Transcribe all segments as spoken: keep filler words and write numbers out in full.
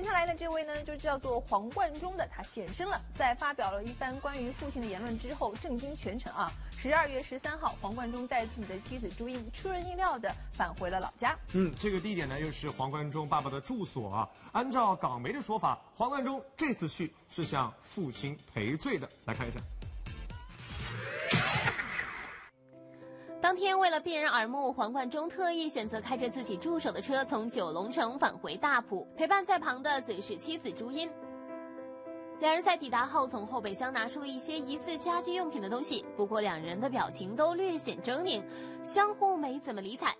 接下来呢，这位呢就叫做黄贯中的，他现身了。在发表了一番关于父亲的言论之后，震惊全城啊！十二月十三号，黄贯中带自己的妻子朱茵出人意料的返回了老家。嗯，这个地点呢又是黄贯中爸爸的住所啊。按照港媒的说法，黄贯中这次去是向父亲赔罪的。来看一下。 当天，为了避人耳目，黄贯中特意选择开着自己助手的车从九龙城返回大埔，陪伴在旁的则是妻子朱茵。两人在抵达后，从后备箱拿出了一些疑似家居用品的东西，不过两人的表情都略显狰狞，相互没怎么理睬。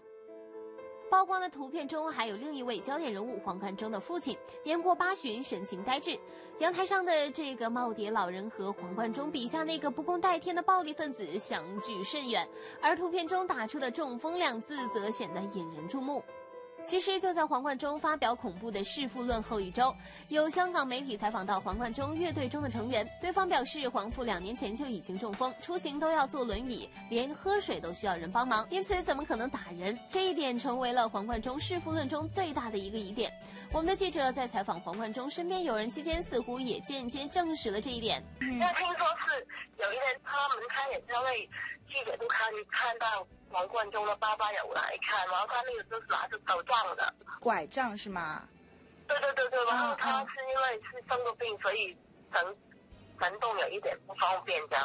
曝光的图片中还有另一位焦点人物黄贯中的父亲，年过八旬，神情呆滞。阳台上的这个耄耋老人和黄贯中笔下那个不共戴天的暴力分子相距甚远，而图片中打出的“中风”两字则显得引人注目。其实就在黄贯中发表恐怖的弑父论后一周，有香港媒体采访到黄贯中乐队中的成员，对方表示黄父两年前就已经中风，出行都要坐轮椅，连喝水都需要人帮忙，因此怎么可能打人？这一点成为了黄贯中弑父论中最大的一个疑点。我们的记者在采访黄贯中身边友人期间，似乎也间接证实了这一点。因为听说是有一天他们开演唱会，记者都看看到。 黄贯中的爸爸有来看，然后他那个就是拿着手杖的拐杖是吗？对对对对，然后他是因为是生过病，所以行行动有一点不方便这样。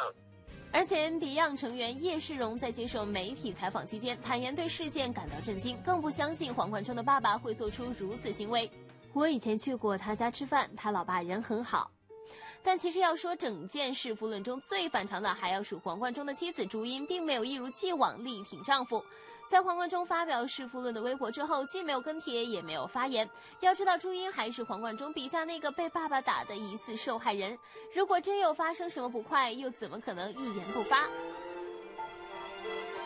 而前 Beyond 成员叶世荣在接受媒体采访期间，坦言对事件感到震惊，更不相信黄贯中的爸爸会做出如此行为。我以前去过他家吃饭，他老爸人很好。 但其实要说整件弑父论中最反常的，还要数黄贯中的妻子朱茵，并没有一如既往力挺丈夫。在黄贯中发表弑父论的微博之后，既没有跟帖，也没有发言。要知道，朱茵还是黄贯中笔下那个被爸爸打的疑似受害人。如果真有发生什么不快，又怎么可能一言不发？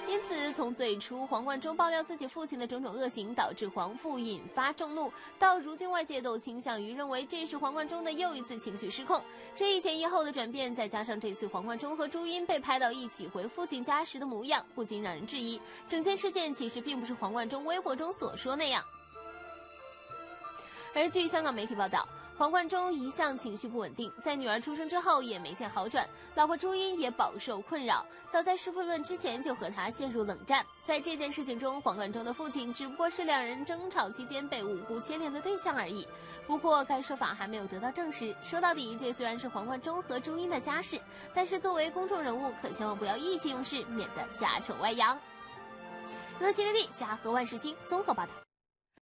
因此，从最初黄贯中爆料自己父亲的种种恶行，导致黄父引发众怒，到如今外界都倾向于认为这是黄贯中的又一次情绪失控。这一前一后的转变，再加上这次黄贯中和朱茵被拍到一起回父亲家时的模样，不禁让人质疑，整件事件其实并不是黄贯中微博中所说那样。而据香港媒体报道。 黄贯中一向情绪不稳定，在女儿出生之后也没见好转，老婆朱茵也饱受困扰。早在弑父论之前就和他陷入冷战。在这件事情中，黄贯中的父亲只不过是两人争吵期间被无辜牵连的对象而已。不过，该说法还没有得到证实。说到底，这虽然是黄贯中和朱茵的家事，但是作为公众人物，可千万不要意气用事，免得家丑外扬。娱乐新天地，家和万事兴综合报道。